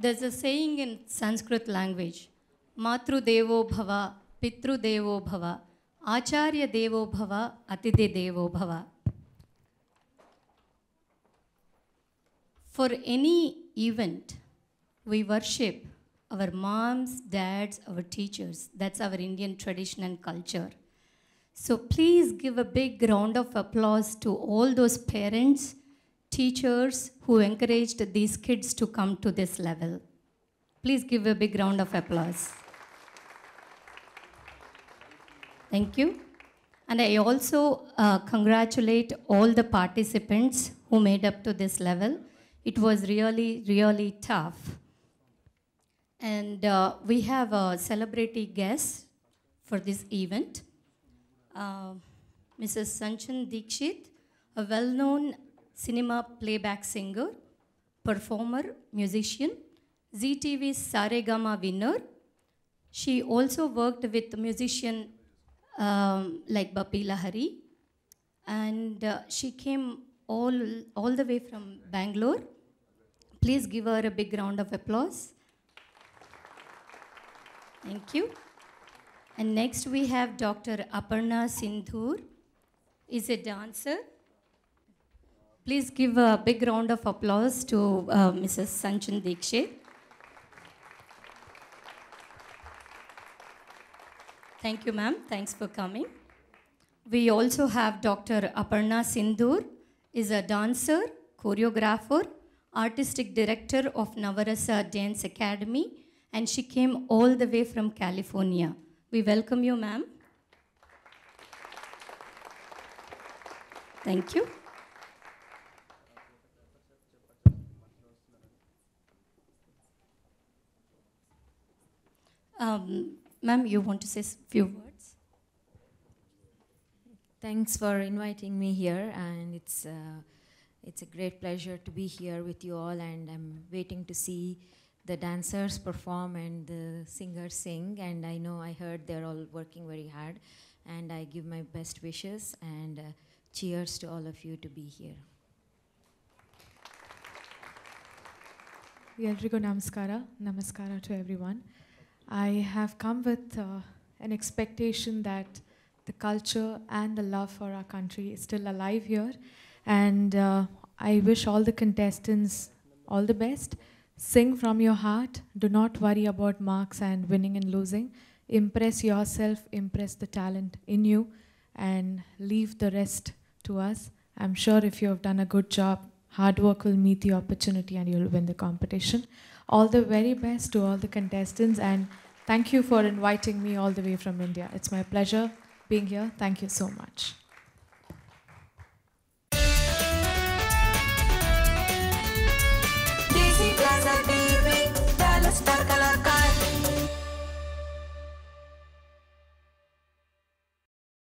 There's a saying in Sanskrit language, Matru devo bhava, pitru devo bhava, acharya devo bhava, atithi devo bhava. For any event, we worship our moms, dads, our teachers. That's our Indian tradition and culture. So please give a big round of applause to all those parents, teachers who encouraged these kids to come to this level. Please give a big round of applause. Thank you. And I also congratulate all the participants who made up to this level. It was really, really tough. And we have a celebrity guest for this event. Mrs. Sinchan Dixit, a well-known cinema playback singer, performer, musician, ZTV Saregama winner. She also worked with musician like Bappi Lahari, and she came all the way from Bangalore. Please give her a big round of applause. Thank you. And next we have Dr. Aparna Sindoor, is a dancer. Please give a big round of applause to Mrs. Sinchan Dixit. Thank you, ma'am. Thanks for coming. We also have Dr. Aparna Sindoor, is a dancer, choreographer, artistic director of Navarasa Dance Academy, and she came all the way from California. We welcome you, ma'am. Thank you. Ma'am, you want to say a few words? Thanks for inviting me here, and it's a great pleasure to be here with you all, and I'm waiting to see the dancers perform and the singers sing, and I know I heard they're all working very hard, and I give my best wishes and cheers to all of you to be here. Yelrigo namaskara, namaskara to everyone. I have come with an expectation that the culture and the love for our country is still alive here, and I wish all the contestants all the best. Sing from your heart. Do not worry about marks and winning and losing. Impress yourself, impress the talent in you, and leave the rest to us. I'm sure if you have done a good job, hard work will meet the opportunity and you'll win the competition. All the very best to all the contestants, and thank you for inviting me all the way from India. It's my pleasure being here. Thank you so much.